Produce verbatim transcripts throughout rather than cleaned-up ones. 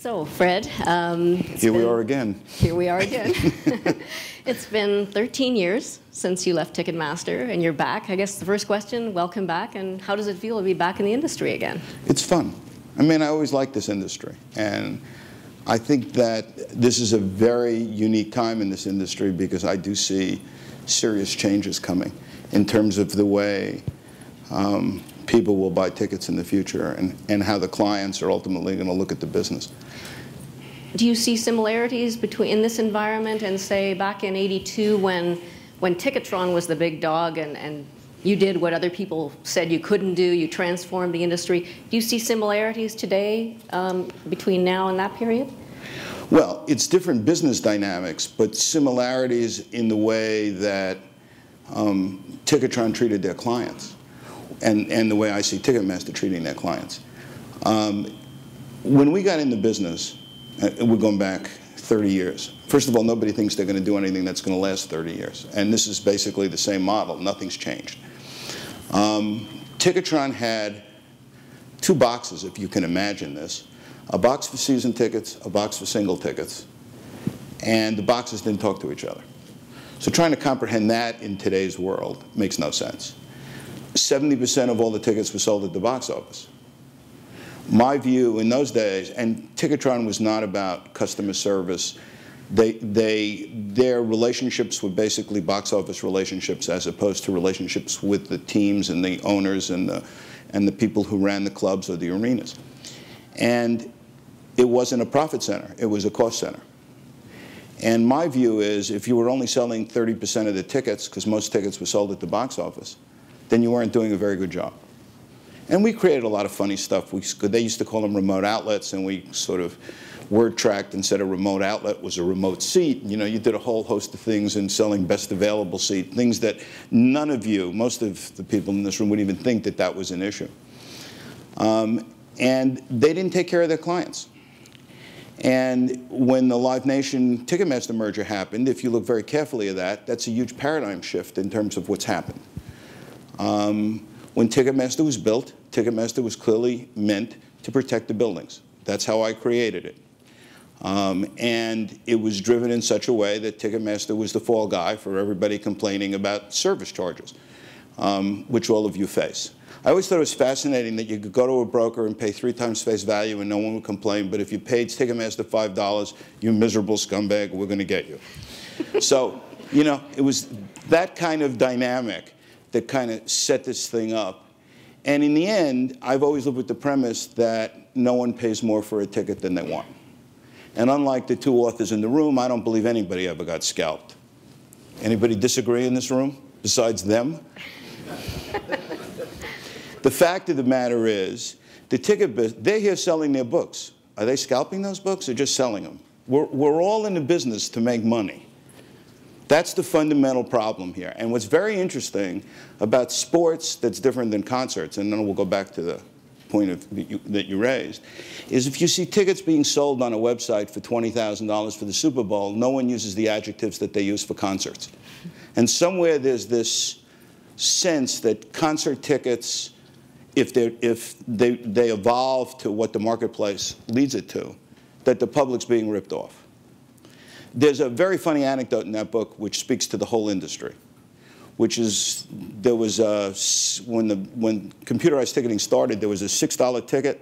So, Fred, um, here been, we are again. Here we are again. It's been thirteen years since you left Ticketmaster, and you're back. I guess the first question, welcome back, and how does it feel to be back in the industry again? It's fun. I mean, I always liked this industry, and I think that this is a very unique time in this industry because I do see serious changes coming in terms of the way um, people will buy tickets in the future and, and how the clients are ultimately going to look at the business. Do you see similarities between in this environment and, say, back in eighty-two when, when Ticketron was the big dog and, and you did what other people said you couldn't do, you transformed the industry? Do you see similarities today um, between now and that period? Well, it's different business dynamics, but similarities in the way that um, Ticketron treated their clients. And, and the way I see Ticketmaster treating their clients. Um, when we got into business, uh, we're going back thirty years. First of all, nobody thinks they're going to do anything that's going to last thirty years. And this is basically the same model. Nothing's changed. Um, Ticketron had two boxes, if you can imagine this. A box for season tickets, a box for single tickets. And the boxes didn't talk to each other. So trying to comprehend that in today's world makes no sense. seventy percent of all the tickets were sold at the box office. My view in those days, and Ticketron was not about customer service. They, they, their relationships were basically box office relationships as opposed to relationships with the teams and the owners and the, and the people who ran the clubs or the arenas. And it wasn't a profit center. It was a cost center. And my view is if you were only selling thirty percent of the tickets, because most tickets were sold at the box office, then you weren't doing a very good job. And we created a lot of funny stuff. We, they used to call them remote outlets, and we sort of word tracked and said a remote outlet was a remote seat. You know, you did a whole host of things in selling best available seat, things that none of you, most of the people in this room, wouldn't even think that that was an issue. Um, and they didn't take care of their clients. And when the Live Nation Ticketmaster merger happened, if you look very carefully at that, that's a huge paradigm shift in terms of what's happened. Um, when Ticketmaster was built, Ticketmaster was clearly meant to protect the buildings. That's how I created it. Um, and it was driven in such a way that Ticketmaster was the fall guy for everybody complaining about service charges, um, which all of you face. I always thought it was fascinating that you could go to a broker and pay three times face value and no one would complain, but if you paid Ticketmaster five dollars, you miserable scumbag, we're going to get you. So, you know, it was that kind of dynamic that kind of set this thing up. And in the end, I've always lived with the premise that no one pays more for a ticket than they want. And unlike the two authors in the room, I don't believe anybody ever got scalped. Anybody disagree in this room besides them? The fact of the matter is, the ticket business, they're here selling their books. Are they scalping those books or just selling them? We're, we're all in the business to make money. That's the fundamental problem here. And what's very interesting about sports that's different than concerts, and then we'll go back to the point of, that, you, that you raised, is if you see tickets being sold on a website for twenty thousand dollars for the Super Bowl, no one uses the adjectives that they use for concerts. And somewhere there's this sense that concert tickets, if, if they, they evolve to what the marketplace leads it to, that the public's being ripped off. There's a very funny anecdote in that book which speaks to the whole industry, which is there was a, when, the, when computerized ticketing started, there was a six dollar ticket,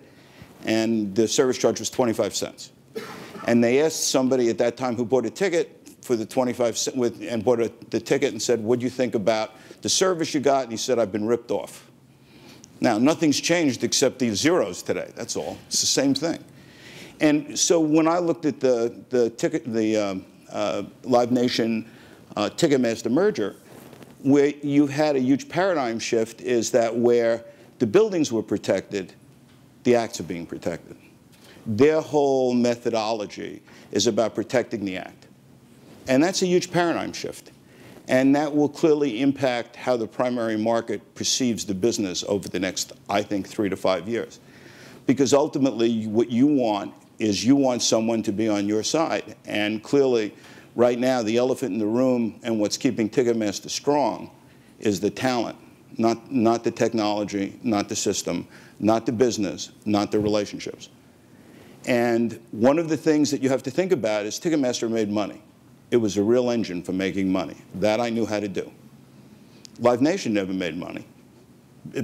and the service charge was twenty-five cents. And they asked somebody at that time who bought a ticket for the twenty-five cent with, and bought a, the ticket and said, what do you think about the service you got? And he said, I've been ripped off. Now, nothing's changed except these zeros today. That's all. It's the same thing. And so when I looked at the, the, ticket, the um, uh, Live Nation uh, Ticketmaster merger, where you had a huge paradigm shift is that where the buildings were protected, the acts are being protected. Their whole methodology is about protecting the act. And that's a huge paradigm shift. And that will clearly impact how the primary market perceives the business over the next, I think, three to five years. Because ultimately, what you want is you want someone to be on your side. And clearly, right now, the elephant in the room and what's keeping Ticketmaster strong is the talent, not, not the technology, not the system, not the business, not the relationships. And one of the things that you have to think about is Ticketmaster made money. It was a real engine for making money. That I knew how to do. Live Nation never made money.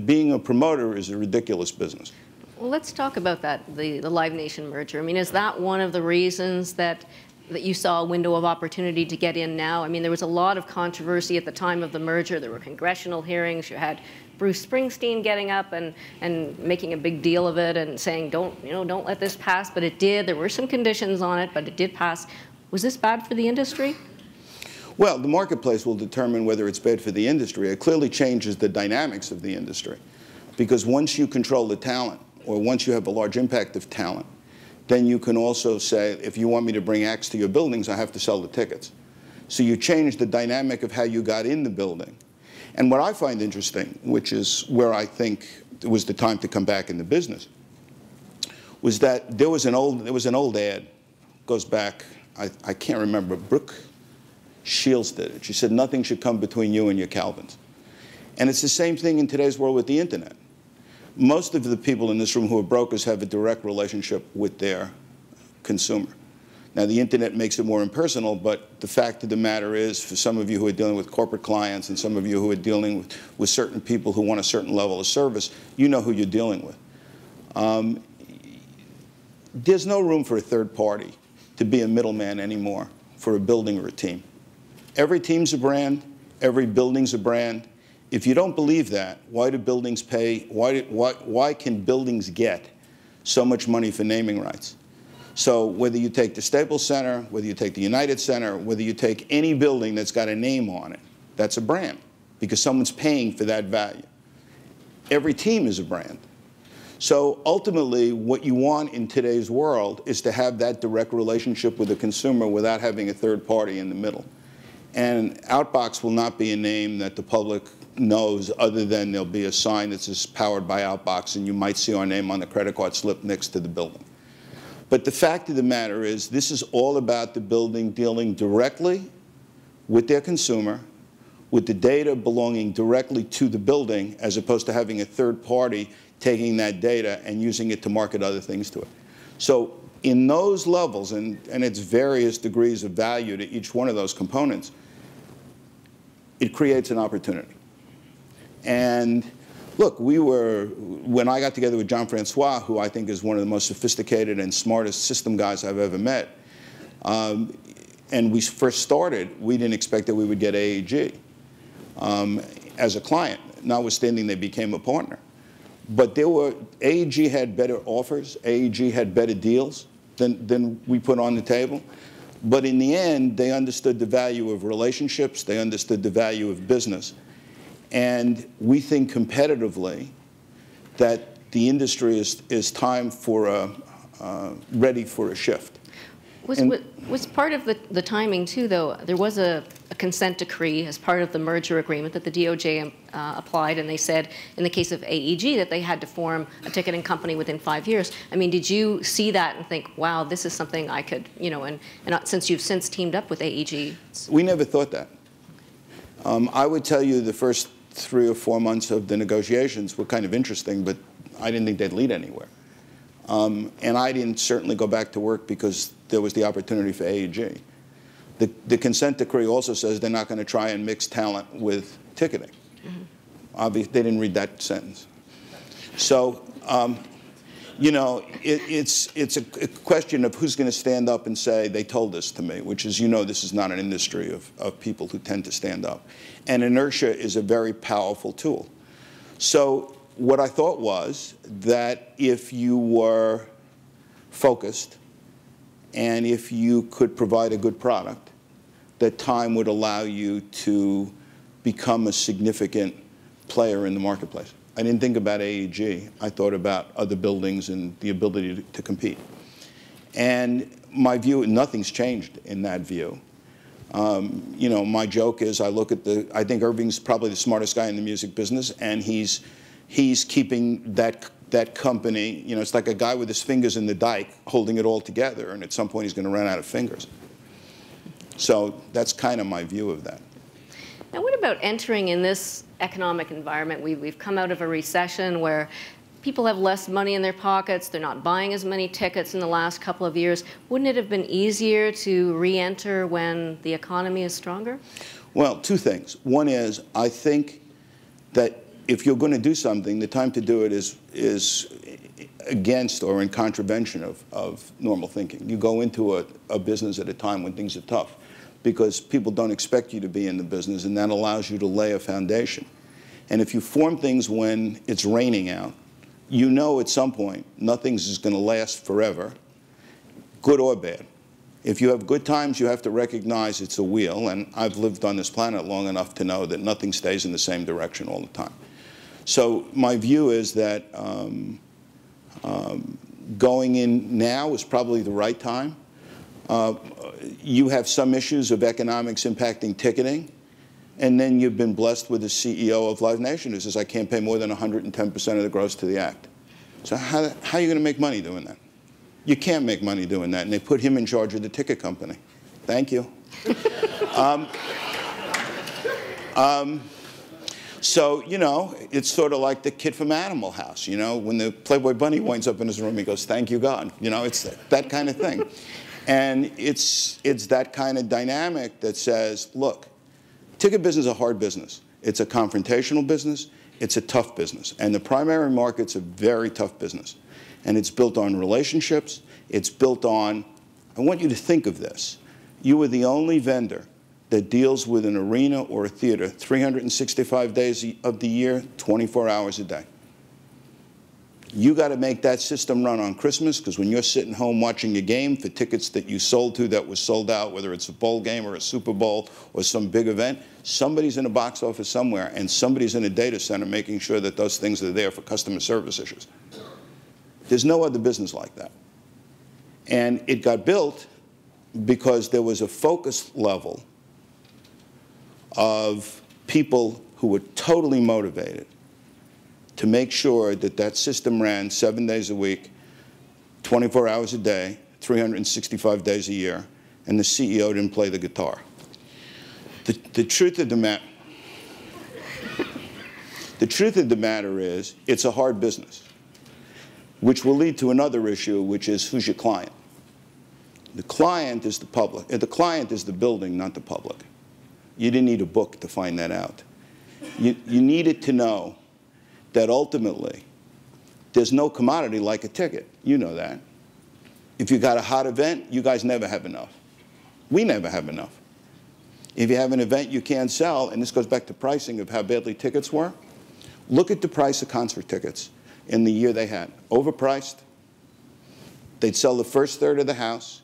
Being a promoter is a ridiculous business. Well, let's talk about that, the, the Live Nation merger. I mean, is that one of the reasons that, that you saw a window of opportunity to get in now? I mean, there was a lot of controversy at the time of the merger. There were congressional hearings. You had Bruce Springsteen getting up and, and making a big deal of it and saying, don't, you know, don't let this pass. But it did. There were some conditions on it, but it did pass. Was this bad for the industry? Well, the marketplace will determine whether it's bad for the industry. It clearly changes the dynamics of the industry. Because once you control the talent, or once you have a large impact of talent, then you can also say, if you want me to bring acts to your buildings, I have to sell the tickets. So you change the dynamic of how you got in the building. And what I find interesting, which is where I think it was the time to come back in the business, was that there was an old, there was an old ad, goes back, I, I can't remember, Brooke Shields did it. She said, nothing should come between you and your Calvins. And it's the same thing in today's world with the internet. Most of the people in this room who are brokers have a direct relationship with their consumer. Now, the internet makes it more impersonal, but the fact of the matter is, for some of you who are dealing with corporate clients and some of you who are dealing with, with certain people who want a certain level of service, you know who you're dealing with. Um, there's no room for a third party to be a middleman anymore for a building or a team. Every team's a brand. Every building's a brand. If you don't believe that, why do buildings pay, why, do, why, why can buildings get so much money for naming rights? So whether you take the Staples Center, whether you take the United Center, whether you take any building that's got a name on it, that's a brand, because someone's paying for that value. Every team is a brand. So ultimately, what you want in today's world is to have that direct relationship with the consumer without having a third party in the middle. And Outbox will not be a name that the public knows, other than there'll be a sign that says powered by Outbox, and you might see our name on the credit card slip next to the building. But the fact of the matter is, this is all about the building dealing directly with their consumer, with the data belonging directly to the building, as opposed to having a third party taking that data and using it to market other things to it. So in those levels, and, and its various degrees of value to each one of those components, it creates an opportunity. And look, we were, when I got together with Jean-Francois, who I think is one of the most sophisticated and smartest system guys I've ever met, um, and we first started, we didn't expect that we would get A E G um, as a client, notwithstanding they became a partner. But there were, A E G had better offers, A E G had better deals than, than we put on the table. But in the end, they understood the value of relationships, they understood the value of business. And we think competitively that the industry is, is time for a, uh, ready for a shift. Was, was part of the, the timing, too, though, there was a, a consent decree as part of the merger agreement that the D O J uh, applied, and they said, in the case of A E G, that they had to form a ticketing company within five years. I mean, did you see that and think, wow, this is something I could, you know, and, and since you've since teamed up with A E G? We never thought that. Um, I would tell you the first three or four months of the negotiations were kind of interesting, but I didn't think they'd lead anywhere. Um, and I didn't certainly go back to work because there was the opportunity for A E G. The, the consent decree also says they're not going to try and mix talent with ticketing. Mm-hmm. Obviously, they didn't read that sentence. So, um, you know, it, it's, it's a, a question of who's going to stand up and say, they told this to me, which is, you know, this is not an industry of, of people who tend to stand up. And inertia is a very powerful tool. So what I thought was that if you were focused and if you could provide a good product, that time would allow you to become a significant player in the marketplace. I didn't think about A E G. I thought about other buildings and the ability to, to compete. And my view, nothing's changed in that view. Um, you know, my joke is I look at the, I think Irving's probably the smartest guy in the music business, and he's, he's keeping that, that company, you know, it's like a guy with his fingers in the dike holding it all together, and at some point he's going to run out of fingers. So that's kind of my view of that. Now, what about entering in this economic environment? We, we've come out of a recession where people have less money in their pockets, they're not buying as many tickets in the last couple of years. Wouldn't it have been easier to re-enter when the economy is stronger? Well, two things. One is, I think that if you're going to do something, the time to do it is, is against or in contravention of, of normal thinking. You go into a, a business at a time when things are tough because people don't expect you to be in the business, and that allows you to lay a foundation. And if you form things when it's raining out, you know at some point nothing's just going to last forever, good or bad. If you have good times, you have to recognize it's a wheel, and I've lived on this planet long enough to know that nothing stays in the same direction all the time. So my view is that um, um, going in now is probably the right time. Uh, you have some issues of economics impacting ticketing, and then you've been blessed with the C E O of Live Nation who says, I can't pay more than one hundred ten percent of the gross to the act. So how, how are you going to make money doing that? You can't make money doing that, and they put him in charge of the ticket company. Thank you. um, um, so, you know, it's sort of like the kid from Animal House, you know, when the Playboy Bunny winds up in his room, he goes, thank you, God. You know, it's that, that kind of thing. And it's, it's that kind of dynamic that says, look, ticket business is a hard business. It's a confrontational business. It's a tough business. And the primary market's a very tough business. And it's built on relationships. It's built on, I want you to think of this. You are the only vendor that deals with an arena or a theater three hundred sixty-five days of the year, twenty-four hours a day. You got to make that system run on Christmas, because when you're sitting home watching a game for tickets that you sold to that was sold out, whether it's a bowl game or a Super Bowl or some big event, somebody's in a box office somewhere, and somebody's in a data center making sure that those things are there for customer service issues. There's no other business like that. And it got built because there was a focus level of people who were totally motivated to make sure that that system ran seven days a week, twenty-four hours a day, three hundred sixty-five days a year, and the C E O didn't play the guitar. The, the truth of the matter, the truth of the matter is, it's a hard business, which will lead to another issue, which is who's your client? The client is the public. The client is the building, not the public. You didn't need a book to find that out. You, you needed to know that ultimately, there's no commodity like a ticket. You know that. If you got a hot event, you guys never have enough. We never have enough. If you have an event you can't sell, and this goes back to pricing of how badly tickets were, look at the price of concert tickets in the year they had. Overpriced. They'd sell the first third of the house.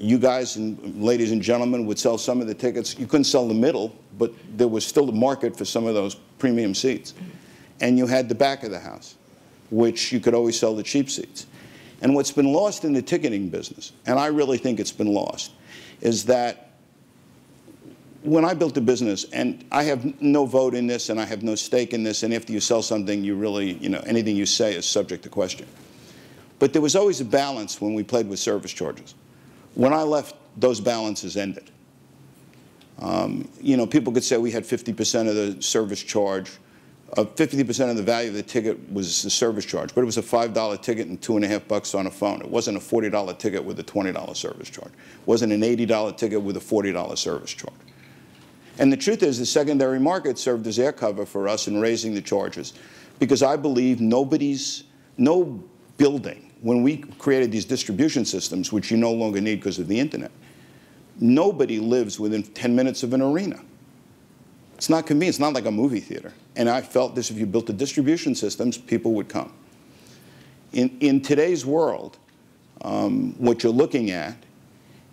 You guys, and ladies and gentlemen, would sell some of the tickets. You couldn't sell the middle, but there was still a market for some of those premium seats. And you had the back of the house, which you could always sell the cheap seats. And what's been lost in the ticketing business, and I really think it's been lost, is that when I built the business, and I have no vote in this, and I have no stake in this, and after you sell something, you really, you know, anything you say is subject to question. But there was always a balance when we played with service charges. When I left, those balances ended. Um, you know, people could say we had fifty percent of the service charge. fifty percent of the value of the ticket was the service charge, but it was a five dollar ticket and two and a half bucks on a phone. It wasn't a forty dollar ticket with a twenty dollar service charge. It wasn't an eighty dollar ticket with a forty dollar service charge. And the truth is, the secondary market served as air cover for us in raising the charges, because I believe nobody's, no building, when we created these distribution systems, which you no longer need because of the internet, nobody lives within ten minutes of an arena. It's not convenient. It's not like a movie theater. And I felt this, if you built the distribution systems, people would come. In, in today's world, um, what you're looking at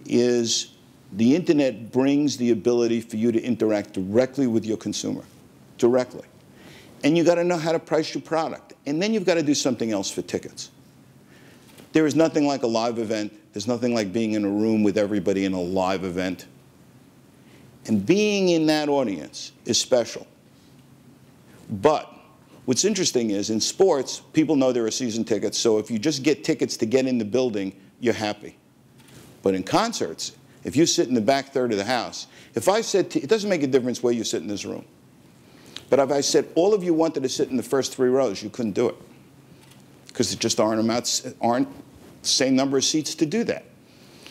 is the internet brings the ability for you to interact directly with your consumer, directly. And you've got to know how to price your product. And then you've got to do something else for tickets. There is nothing like a live event. There's nothing like being in a room with everybody in a live event. And being in that audience is special. But what's interesting is, in sports, people know there are season tickets, so if you just get tickets to get in the building, you're happy. But in concerts, if you sit in the back third of the house, if I said, to, it doesn't make a difference where you sit in this room, but if I said, all of you wanted to sit in the first three rows, you couldn't do it. because there just aren't amounts, aren't the same number of seats to do that.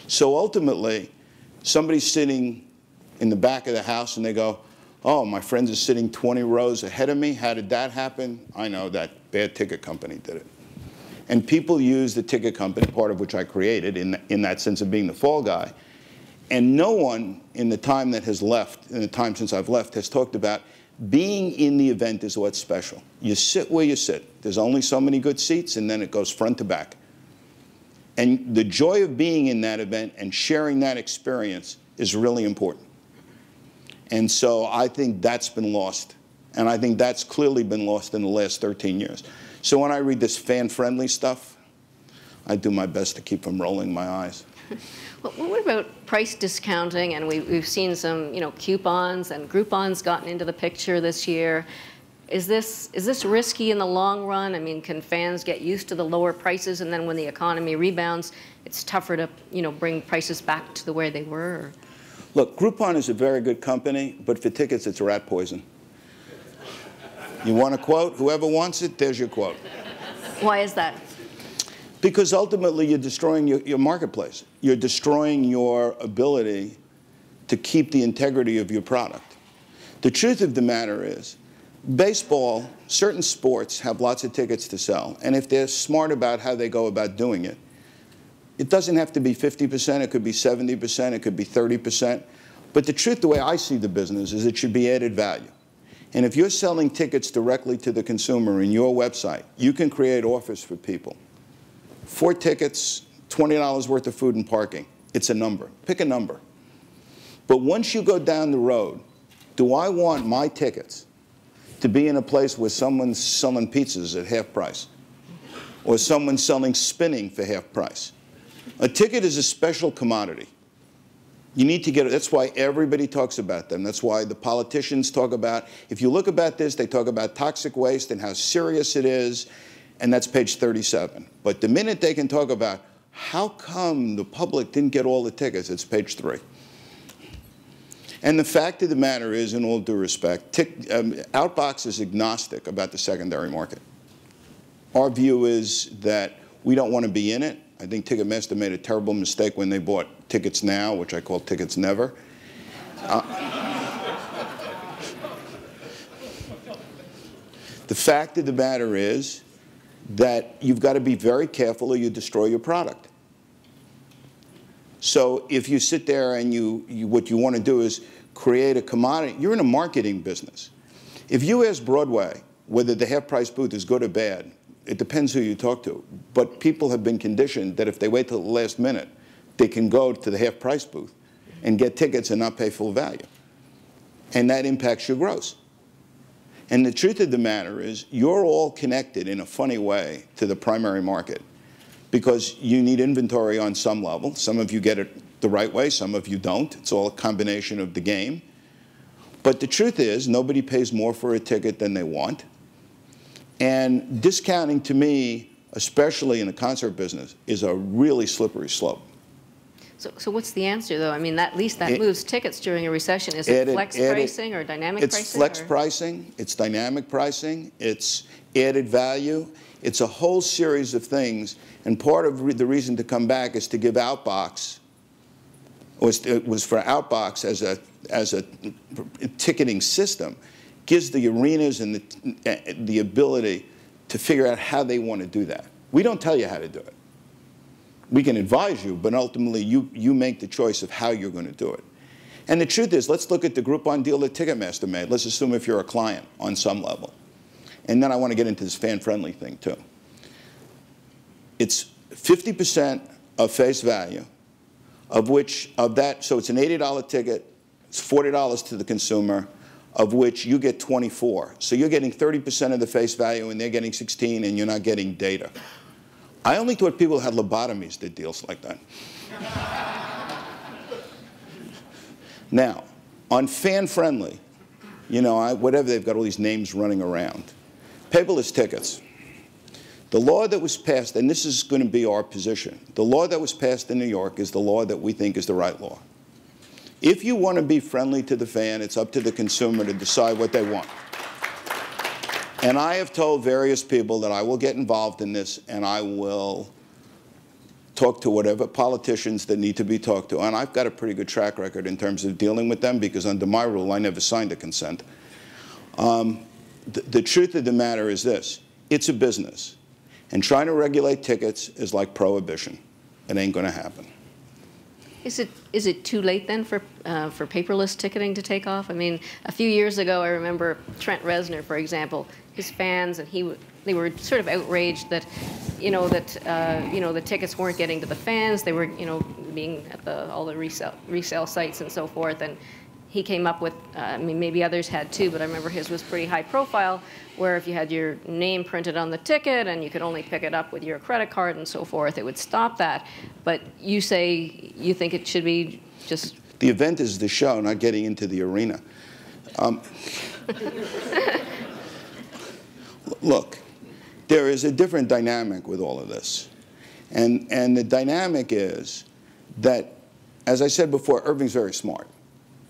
So ultimately, somebody's sitting in the back of the house and they go, oh, my friend is sitting twenty rows ahead of me. How did that happen? I know, that bad ticket company did it. And people use the ticket company, part of which I created, in, the, in that sense of being the fall guy. And no one in the time that has left, in the time since I've left, has talked about being in the event is what's special. You sit where you sit. There's only so many good seats, and then it goes front to back. And the joy of being in that event and sharing that experience is really important. And so I think that's been lost. And I think that's clearly been lost in the last thirteen years. So when I read this fan-friendly stuff, I do my best to keep from rolling my eyes. Well, what about price discounting? And we, we've seen some, you know, coupons and Groupon's gotten into the picture this year. Is this, is this risky in the long run? I mean, can fans get used to the lower prices, and then when the economy rebounds, it's tougher to, you know, bring prices back to the way they were? Look, Groupon is a very good company, but for tickets, it's rat poison. You want a quote? Whoever wants it, there's your quote. Why is that? Because ultimately, you're destroying your, your marketplace. You're destroying your ability to keep the integrity of your product. The truth of the matter is, baseball, certain sports have lots of tickets to sell. And if they're smart about how they go about doing it, it doesn't have to be fifty percent. It could be seventy percent. It could be thirty percent. But the truth, the way I see the business, is it should be added value. And if you're selling tickets directly to the consumer in your website, you can create offers for people. Four tickets, twenty dollars worth of food and parking. It's a number. Pick a number. But once you go down the road, do I want my tickets to be in a place where someone's selling pizzas at half price or someone's selling spinning for half price? A ticket is a special commodity. You need to get it. That's why everybody talks about them. That's why the politicians talk about, if you look about this, they talk about toxic waste and how serious it is, and that's page thirty-seven. But the minute they can talk about how come the public didn't get all the tickets, it's page three. And the fact of the matter is, in all due respect, tick, um, Outbox is agnostic about the secondary market. Our view is that we don't want to be in it. I think Ticketmaster made a terrible mistake when they bought Tickets Now, which I call Tickets Never. Uh, the fact of the matter is that you've got to be very careful or you destroy your product. So if you sit there and you, you what you want to do is create a commodity, you're in a marketing business. If you ask Broadway whether the half-price booth is good or bad, it depends who you talk to. But people have been conditioned that if they wait till the last minute, they can go to the half-price booth and get tickets and not pay full value. And that impacts your gross. And the truth of the matter is, you're all connected in a funny way to the primary market, because you need inventory on some level. Some of you get it the right way, some of you don't. It's all a combination of the game. But the truth is, nobody pays more for a ticket than they want. And discounting, to me, especially in the concert business, is a really slippery slope. So, so what's the answer, though? I mean, at least that it, moves tickets during a recession. Is it, it flex it, pricing it, or dynamic it's pricing? It's flex or? pricing. It's dynamic pricing. It's added value. It's a whole series of things. And part of re the reason to come back is to give Outbox, was, it was for Outbox as a, as a ticketing system, gives the arenas and the, the ability to figure out how they want to do that. We don't tell you how to do it. We can advise you, but ultimately you, you make the choice of how you're going to do it. And the truth is, let's look at the Groupon deal that Ticketmaster made. Let's assume if you're a client on some level. And then I want to get into this fan-friendly thing, too. It's fifty percent of face value, of which, of that, so it's an eighty dollar ticket, it's forty dollars to the consumer, of which you get twenty-four. So you're getting thirty percent of the face value, and they're getting sixteen, and you're not getting data. I only thought people had lobotomies that did deals like that. Now, on fan-friendly, you know, I, whatever, they've got all these names running around. Paperless tickets. The law that was passed, and this is going to be our position, the law that was passed in New York is the law that we think is the right law. If you want to be friendly to the fan, it's up to the consumer to decide what they want. And I have told various people that I will get involved in this, and I will talk to whatever politicians that need to be talked to. And I've got a pretty good track record in terms of dealing with them, because under my rule, I never signed a consent. Um, th the truth of the matter is this. It's a business. And trying to regulate tickets is like prohibition. It ain't going to happen. Is it, is it too late, then, for, uh, for paperless ticketing to take off? I mean, a few years ago, I remember Trent Reznor, for example, his fans, and he, they were sort of outraged that, you know, that, uh, you know, the tickets weren't getting to the fans. They were, you know, being at the, all the resale, resale sites and so forth. And he came up with, uh, I mean, maybe others had, too, but I remember his was pretty high profile, where if you had your name printed on the ticket and you could only pick it up with your credit card and so forth, it would stop that. But you say you think it should be just... The event is the show, not getting into the arena. Um, look, there is a different dynamic with all of this. And, and the dynamic is that, as I said before, Irving's very smart.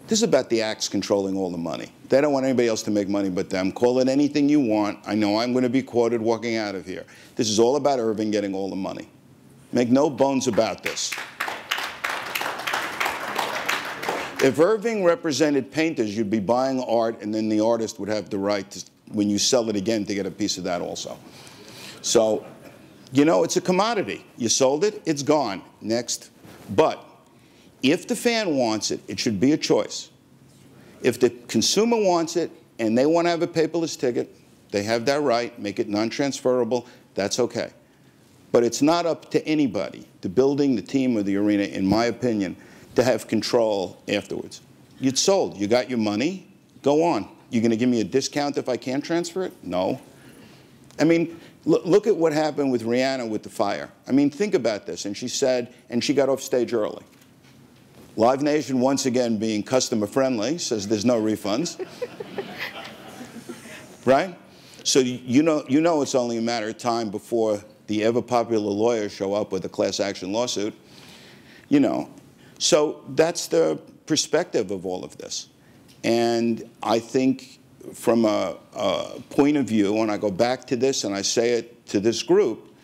This is about the acts controlling all the money. They don't want anybody else to make money but them. Call it anything you want. I know I'm going to be quoted walking out of here. This is all about Irving getting all the money. Make no bones about this. If Irving represented painters, you'd be buying art, and then the artist would have the right to, when you sell it again, to get a piece of that also. So, you know, it's a commodity. You sold it, it's gone. Next. But if the fan wants it, it should be a choice. If the consumer wants it and they want to have a paperless ticket, they have that right. Make it non-transferable. That's okay. But it's not up to anybody, the building, the team, or the arena, in my opinion, to have control afterwards. You'd sold. You got your money. Go on. You're going to give me a discount if I can't transfer it? No. I mean, look at what happened with Rihanna with the fire. I mean, think about this. And she said, and she got off stage early. Live Nation, once again being customer friendly, says there's no refunds. Right? So you know, you know it's only a matter of time before the ever popular lawyers show up with a class action lawsuit. You know. So that's the perspective of all of this. And I think from a, a point of view, when I go back to this and I say it to this group,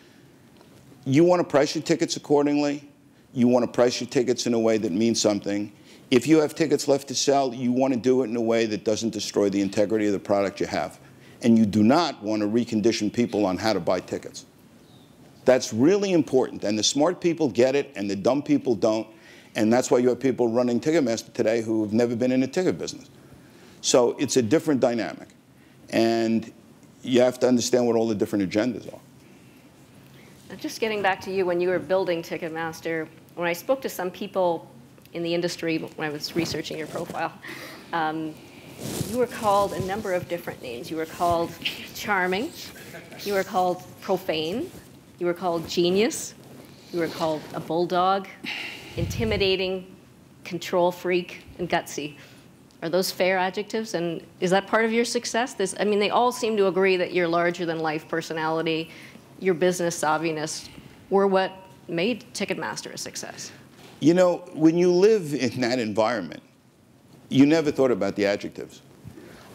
you want to price your tickets accordingly. You want to price your tickets in a way that means something. If you have tickets left to sell, you want to do it in a way that doesn't destroy the integrity of the product you have. And you do not want to recondition people on how to buy tickets. That's really important. And the smart people get it, and the dumb people don't. And that's why you have people running Ticketmaster today who have never been in the ticket business. So it's a different dynamic. And you have to understand what all the different agendas are. Now, just getting back to you, when you were building Ticketmaster, when I spoke to some people in the industry when I was researching your profile, um, you were called a number of different names. You were called charming. You were called profane. You were called genius. You were called a bulldog, intimidating, control freak, and gutsy. Are those fair adjectives? And is that part of your success? This, I mean, they all seem to agree that your larger-than-life personality, your business savviness, were what made Ticketmaster a success. You know, when you live in that environment, you never thought about the adjectives.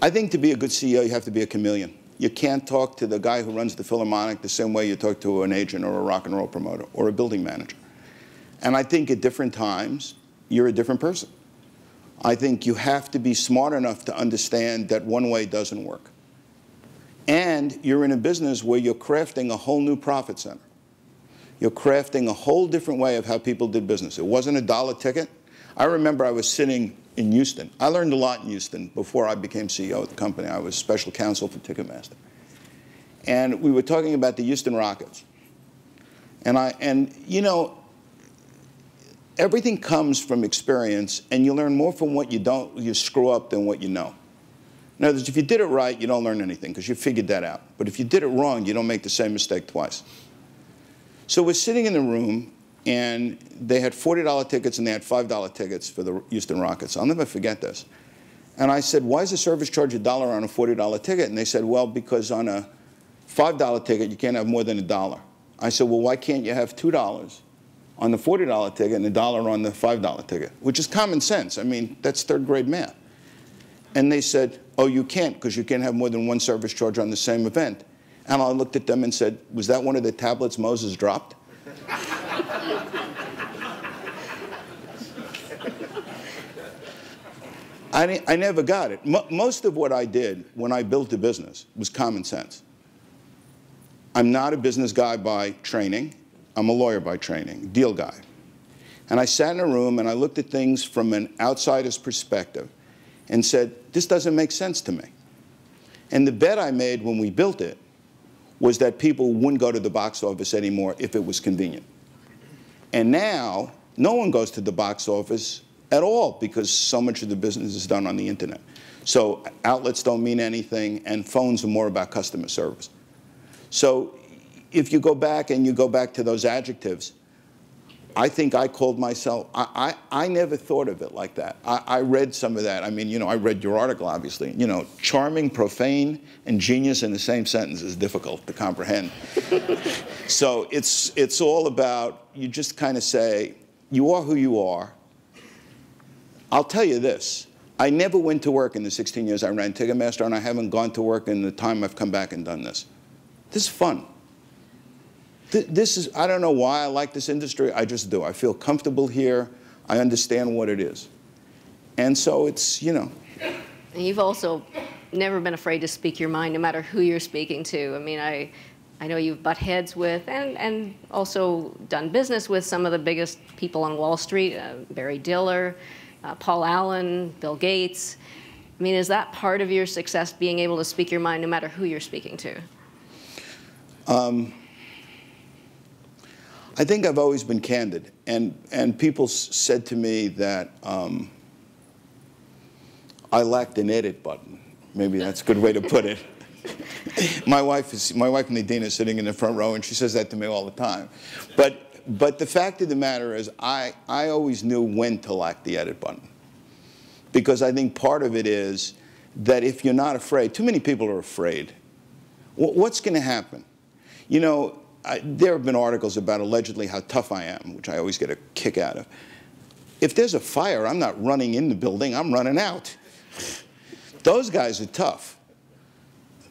I think to be a good C E O, you have to be a chameleon. You can't talk to the guy who runs the Philharmonic the same way you talk to an agent or a rock and roll promoter or a building manager. And I think at different times, you're a different person. I think you have to be smart enough to understand that one way doesn't work. And you're in a business where you're crafting a whole new profit center. You're crafting a whole different way of how people did business. It wasn't a dollar ticket. I remember I was sitting in Houston. I learned a lot in Houston before I became C E O of the company. I was special counsel for Ticketmaster. And we were talking about the Houston Rockets. And, I, and you know, everything comes from experience, and you learn more from what you don't, you screw up than what you know. In other words, if you did it right, you don't learn anything, because you figured that out. But if you did it wrong, you don't make the same mistake twice. So we're sitting in the room, and they had forty dollar tickets, and they had five dollar tickets for the Houston Rockets. I'll never forget this. And I said, why is the service charge a dollar on a forty dollar ticket? And they said, well, because on a five dollar ticket, you can't have more than a dollar. I said, well, why can't you have two dollars on the forty dollar ticket and a dollar on the five dollar ticket? Which is common sense. I mean, that's third grade math. And they said, oh, you can't, because you can't have more than one service charge on the same event. And I looked at them and said, was that one of the tablets Moses dropped? I, I never got it. Mo most of what I did when I built the business was common sense. I'm not a business guy by training. I'm a lawyer by training, deal guy. And I sat in a room and I looked at things from an outsider's perspective and said, this doesn't make sense to me. And the bet I made when we built it was that people wouldn't go to the box office anymore if it was convenient. And now, no one goes to the box office at all because so much of the business is done on the internet. So outlets don't mean anything, and phones are more about customer service. So if you go back and you go back to those adjectives, I think I called myself, I, I, I never thought of it like that. I, I read some of that. I mean, you know, I read your article, obviously. You know, charming, profane, and genius in the same sentence is difficult to comprehend. So it's, it's all about, you just kind of say, you are who you are. I'll tell you this. I never went to work in the sixteen years I ran Ticketmaster, and I haven't gone to work in the time I've come back and done this. This is fun. This is, I don't know why I like this industry. I just do. I feel comfortable here. I understand what it is. And so it's, you know. And you've also never been afraid to speak your mind, no matter who you're speaking to. I mean, I, I know you've butt heads with and, and also done business with some of the biggest people on Wall Street, uh, Barry Diller, uh, Paul Allen, Bill Gates. I mean, is that part of your success, being able to speak your mind no matter who you're speaking to? Um. I think I've always been candid, and, and people s said to me that um, I lacked an edit button. Maybe that's a good way to put it. My wife is, my wife Nadina is sitting in the front row, and she says that to me all the time. But, but the fact of the matter is I, I always knew when to lack the edit button, because I think part of it is that if you're not afraid, too many people are afraid. W what's going to happen? You know. I, there have been articles about allegedly how tough I am, which I always get a kick out of. If there's a fire, I'm not running in the building, I'm running out. Those guys are tough.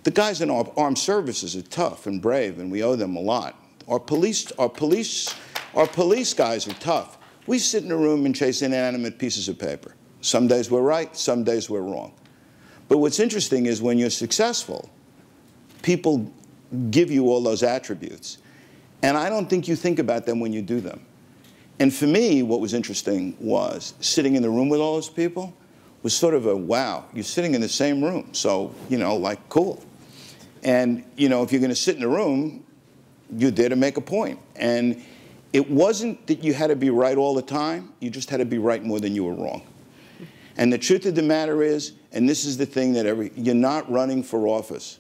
The guys in our armed services are tough and brave, and we owe them a lot. Our police, our police, our police guys are tough. We sit in a room and chase inanimate pieces of paper. Some days we're right, some days we're wrong. But what's interesting is when you're successful, people give you all those attributes. And I don't think you think about them when you do them. And for me, what was interesting was sitting in the room with all those people was sort of a, wow, you're sitting in the same room. So, you know, like, cool. And, you know, if you're going to sit in a room, you're there to make a point. And it wasn't that you had to be right all the time. You just had to be right more than you were wrong. And the truth of the matter is, and this is the thing that every, you're not running for office.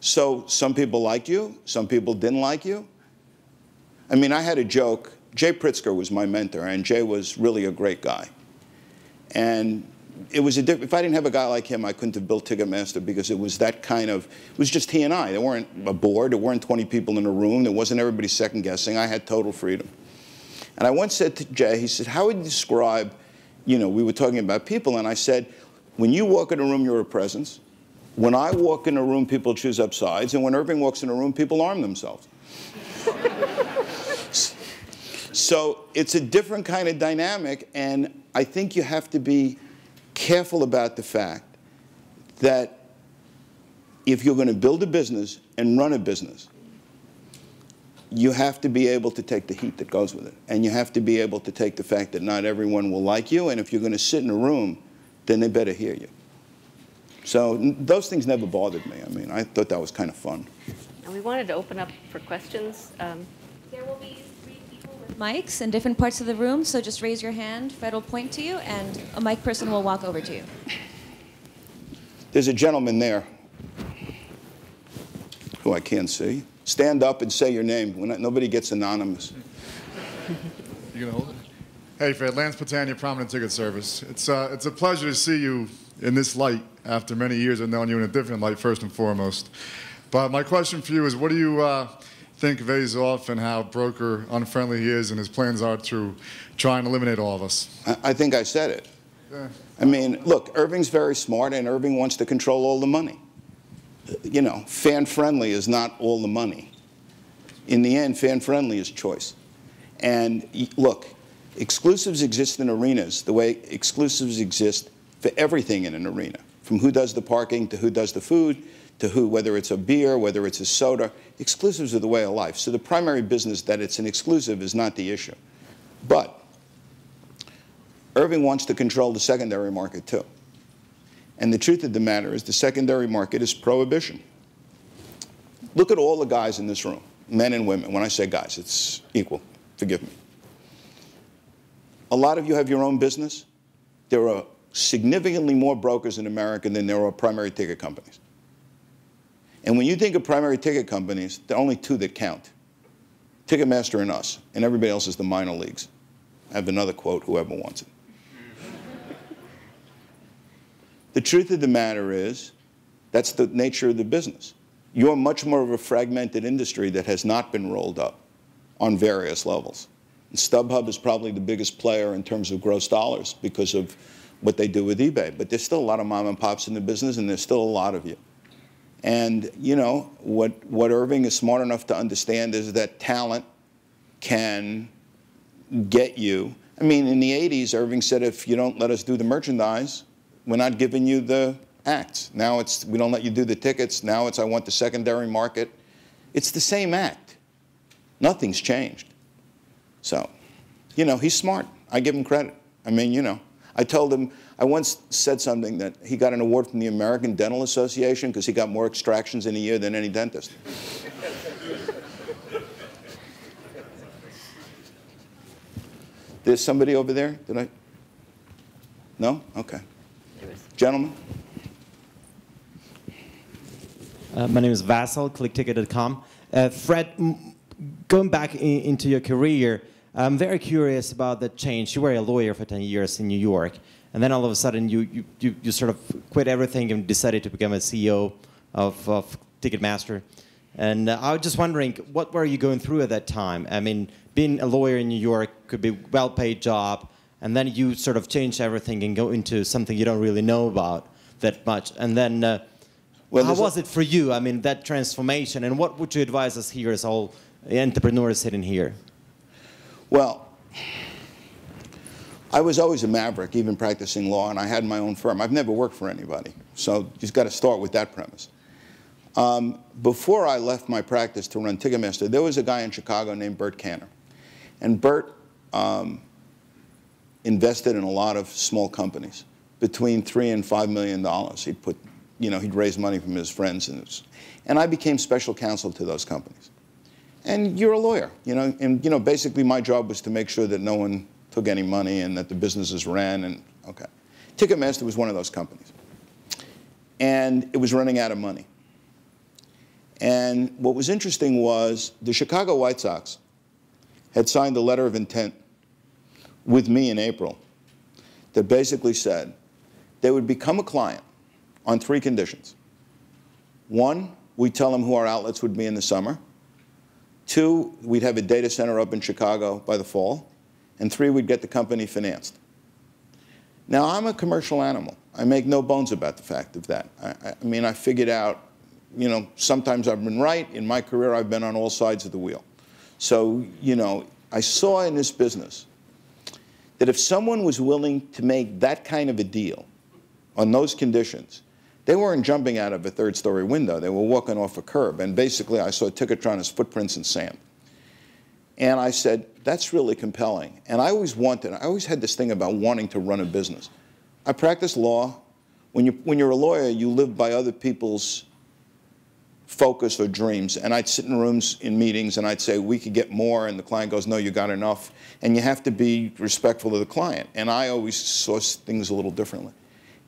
So some people liked you, some people didn't like you. I mean, I had a joke. Jay Pritzker was my mentor, and Jay was really a great guy. And it was a diff if I didn't have a guy like him, I couldn't have built Ticketmaster, because it was that kind of, it was just he and I. There weren't a board, there weren't twenty people in a room, there wasn't everybody second guessing. I had total freedom. And I once said to Jay, he said, how would you describe, you know, we were talking about people, and I said, when you walk in a room, you're a presence. When I walk in a room, people choose up sides. And when Irving walks in a room, people arm themselves. So it's a different kind of dynamic. And I think you have to be careful about the fact that if you're going to build a business and run a business, you have to be able to take the heat that goes with it. And you have to be able to take the fact that not everyone will like you. And if you're going to sit in a room, then they better hear you. So those things never bothered me. I mean, I thought that was kind of fun. And we wanted to open up for questions. Um, there will be three people with mics in different parts of the room, so just raise your hand. Fred will point to you, and a mic person will walk over to you. There's a gentleman there who I can't see. Stand up and say your name. We're not, nobody gets anonymous. You gonna hold it? Hey, Fred. Lance Patania, Prominent Ticket Service. It's uh, it's a pleasure to see you in this light. After many years, I've known you in a different light, first and foremost. But my question for you is, what do you uh, think of Azov and how broker unfriendly he is and his plans are to try and eliminate all of us? I, I think I said it. Sure. I mean, look, Irving's very smart, and Irving wants to control all the money. You know, fan-friendly is not all the money. In the end, fan-friendly is choice. And look, exclusives exist in arenas the way exclusives exist for everything in an arena, from who does the parking to who does the food to who, whether it's a beer, whether it's a soda. Exclusives are the way of life. So the primary business that it's an exclusive is not the issue. But Irving wants to control the secondary market, too. And the truth of the matter is the secondary market is prohibition. Look at all the guys in this room, men and women. When I say guys, it's equal. Forgive me. A lot of you have your own business. There are significantly more brokers in America than there are primary ticket companies. And when you think of primary ticket companies, there are only two that count, Ticketmaster and us, and everybody else is the minor leagues. I have another quote, whoever wants it. The truth of the matter is that's the nature of the business. You're much more of a fragmented industry that has not been rolled up on various levels. And StubHub is probably the biggest player in terms of gross dollars because of what they do with eBay. But there's still a lot of mom and pops in the business, and there's still a lot of you. And you know what, what Irving is smart enough to understand is that talent can get you. I mean, in the eighties, Irving said, if you don't let us do the merchandise, we're not giving you the acts. Now it's, we don't let you do the tickets. Now it's, I want the secondary market. It's the same act. Nothing's changed. So, you know, he's smart. I give him credit. I mean, you know, I told him, I once said something that he got an award from the American Dental Association because he got more extractions in a year than any dentist. There's somebody over there? Did I? No? Okay. Gentlemen. Uh, my name is Basil, click ticket dot com. Uh, Fred, m going back in into your career, I'm very curious about the change. You were a lawyer for ten years in New York, and then all of a sudden you, you, you, you sort of quit everything and decided to become a C E O of, of Ticketmaster. And uh, I was just wondering, what were you going through at that time? I mean, being a lawyer in New York could be a well-paid job, and then you sort of change everything and go into something you don't really know about that much. And then uh, well, how was it for you, I mean, that transformation? And what would you advise us here as all entrepreneurs sitting here? Well, I was always a maverick, even practicing law, and I had my own firm. I've never worked for anybody, so you've got to start with that premise. Um, before I left my practice to run Ticketmaster, there was a guy in Chicago named Bert Kanner. And Bert um, invested in a lot of small companies, between three and five million dollars. He'd put, you know, he'd raise money from his friends, and, was, and I became special counsel to those companies. And you're a lawyer, you know, and you know, basically my job was to make sure that no one took any money and that the businesses ran. And okay, Ticketmaster was one of those companies, and it was running out of money. And what was interesting was the Chicago White Sox had signed a letter of intent with me in April that basically said they would become a client on three conditions. One, we tell them who our outlets would be in the summer. Two, we'd have a data center up in Chicago by the fall. And three, we'd get the company financed. Now, I'm a commercial animal. I make no bones about the fact of that. I, I mean, I figured out, you know, sometimes I've been right. In my career, I've been on all sides of the wheel. So, you know, I saw in this business that if someone was willing to make that kind of a deal on those conditions, they weren't jumping out of a third-story window. They were walking off a curb. And basically, I saw Ticketron as footprints in sand. And I said, that's really compelling. And I always wanted, I always had this thing about wanting to run a business. I practice law. When, you, when you're a lawyer, you live by other people's focus or dreams. And I'd sit in rooms in meetings, and I'd say, we could get more. And the client goes, no, you got enough. And you have to be respectful to the client. And I always saw things a little differently.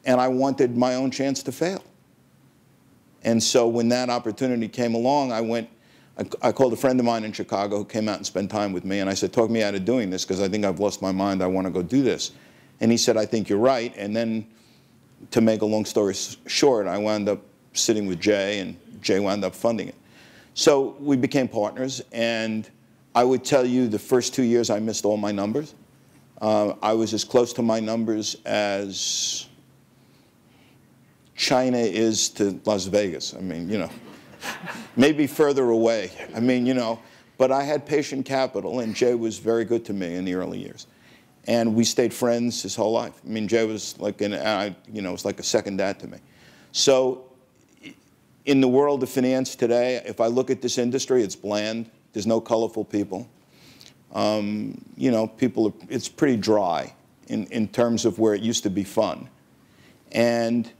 And I wanted my own chance to fail. And so when that opportunity came along, I went, I, I called a friend of mine in Chicago who came out and spent time with me. And I said, talk me out of doing this, because I think I've lost my mind. I want to go do this. And he said, I think you're right. And then, to make a long story short, I wound up sitting with Jay, and Jay wound up funding it. So we became partners. And I would tell you the first two years I missed all my numbers. Uh, I was as close to my numbers as China is to Las Vegas. I mean, you know, maybe further away. I mean, you know, but I had patient capital, and Jay was very good to me in the early years. And we stayed friends his whole life. I mean, Jay was like an, I, you know, was like a second dad to me. So in the world of finance today, if I look at this industry, it's bland. There's no colorful people. Um, you know, people, are, it's pretty dry in, in terms of where it used to be fun. And,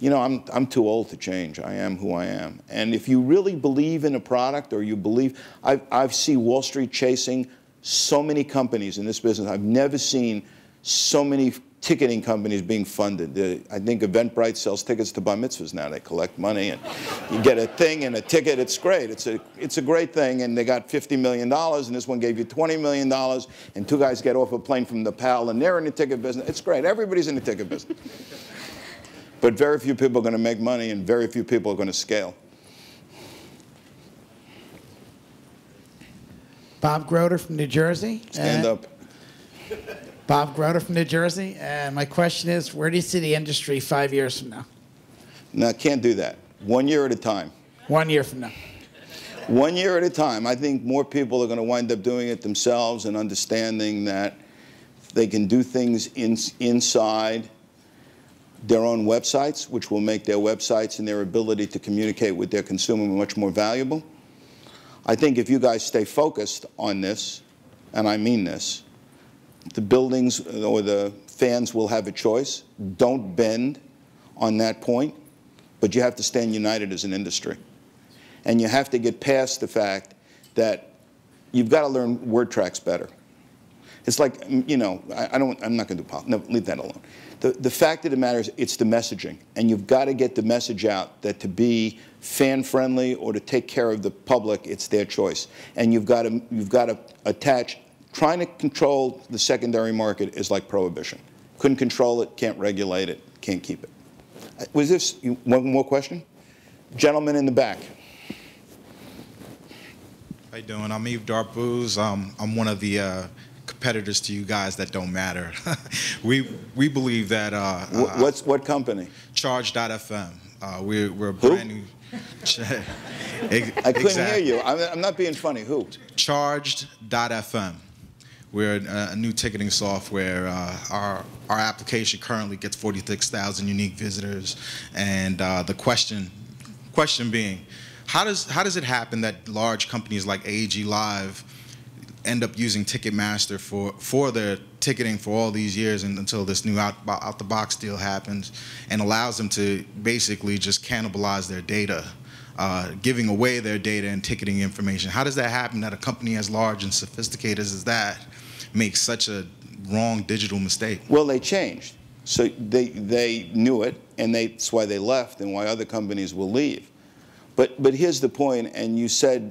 you know, I'm, I'm too old to change. I am who I am. And if you really believe in a product or you believe, I've, I've seen Wall Street chasing so many companies in this business. I've never seen so many ticketing companies being funded. The, I think Eventbrite sells tickets to bar mitzvahs now. They collect money and you get a thing and a ticket. It's great. It's a, it's a great thing. And they got fifty million dollars, and this one gave you twenty million dollars, and two guys get off a plane from Nepal, and they're in the ticket business. It's great. Everybody's in the ticket business. But very few people are going to make money, and very few people are going to scale. Bob Groder from New Jersey. Stand up. Bob Groder from New Jersey. And my question is, where do you see the industry five years from now? No, I can't do that. One year at a time. One year from now. One year at a time. I think more people are going to wind up doing it themselves and understanding that they can do things in, inside their own websites, which will make their websites and their ability to communicate with their consumer much more valuable. I think if you guys stay focused on this, and I mean this, the buildings or the fans will have a choice. Don't bend on that point, but you have to stand united as an industry. And you have to get past the fact that you've got to learn word tracks better. It's like, you know, I, I don't, I'm not going to do politics. No, leave that alone. The, the fact of the matter is it's the messaging, and you've got to get the message out that to be fan-friendly or to take care of the public, it's their choice. And you've got to, you've got to attach. Trying to control the secondary market is like prohibition. Couldn't control it, can't regulate it, can't keep it. Was this, you, one more question? Gentleman in the back. How you doing? I'm Eve Darbus. Um, I'm one of the uh, competitors to you guys that don't matter. we we believe that. Uh, what, what's what company? Charged dot F M. Uh, we're we're a brand new. I couldn't exactly. hear you. I'm, I'm not being funny. Who? Charged dot F M. We're a, a new ticketing software. Uh, our our application currently gets forty-six thousand unique visitors, and uh, the question question being, how does how does it happen that large companies like A E G Live end up using Ticketmaster for for their ticketing for all these years, and until this new out out the box deal happens and allows them to basically just cannibalize their data? Uh, giving away their data and ticketing information. How does that happen that a company as large and sophisticated as that makes such a wrong digital mistake? Well, they changed. So they, they knew it, and they, that's why they left and why other companies will leave. But, but here's the point, and you said,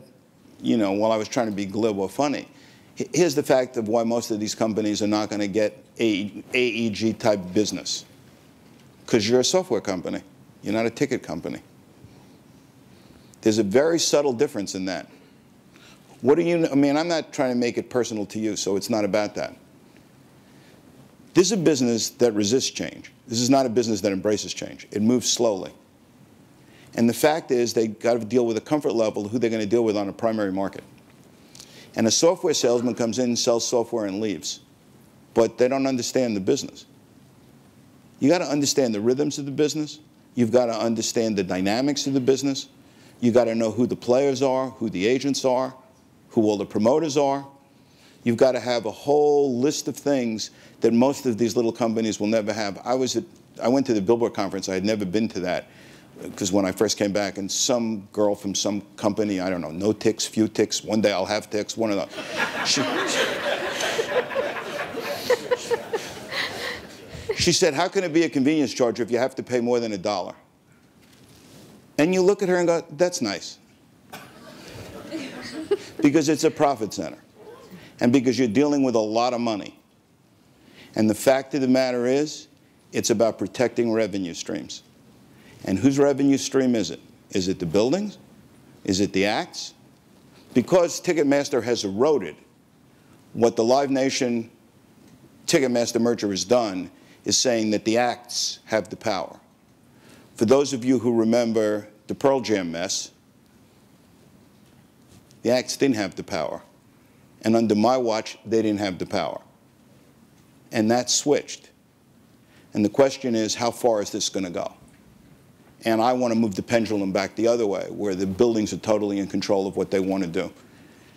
you know, while I was trying to be glib or funny, here's the fact of why most of these companies are not going to get A E G-type business. Because you're a software company. You're not a ticket company. There's a very subtle difference in that. What do you, I mean, I'm not trying to make it personal to you, so it's not about that. This is a business that resists change. This is not a business that embraces change. It moves slowly. And the fact is they've got to deal with a comfort level of who they're going to deal with on a primary market. And a software salesman comes in and sells software and leaves. But they don't understand the business. You've got to understand the rhythms of the business. You've got to understand the dynamics of the business. You've got to know who the players are, who the agents are, who all the promoters are. You've got to have a whole list of things that most of these little companies will never have. I was at, I went to the Billboard Conference. I had never been to that because when I first came back, and some girl from some company, I don't know, no ticks, few ticks, one day I'll have ticks, one of those. She, she said, how can it be a convenience charge if you have to pay more than a dollar? And you look at her and go, that's nice. Because it's a profit center. And because you're dealing with a lot of money. And the fact of the matter is, it's about protecting revenue streams. And whose revenue stream is it? Is it the buildings? Is it the acts? Because Ticketmaster has eroded what the Live Nation Ticketmaster merger has done is saying that the acts have the power. For those of you who remember the Pearl Jam mess, the acts didn't have the power. And under my watch, they didn't have the power. And that switched. And the question is, how far is this going to go? And I want to move the pendulum back the other way, where the buildings are totally in control of what they want to do.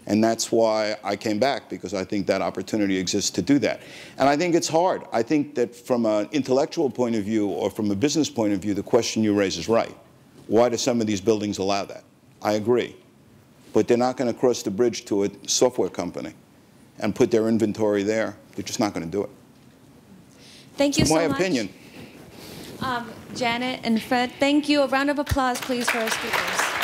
And that's why I came back, because I think that opportunity exists to do that. And I think it's hard. I think that from an intellectual point of view or from a business point of view, the question you raise is right. Why do some of these buildings allow that? I agree. But they're not going to cross the bridge to a software company and put their inventory there. They're just not going to do it. Thank you so much. My opinion. Um, Janet and Fred, thank you. A round of applause, please, for our speakers.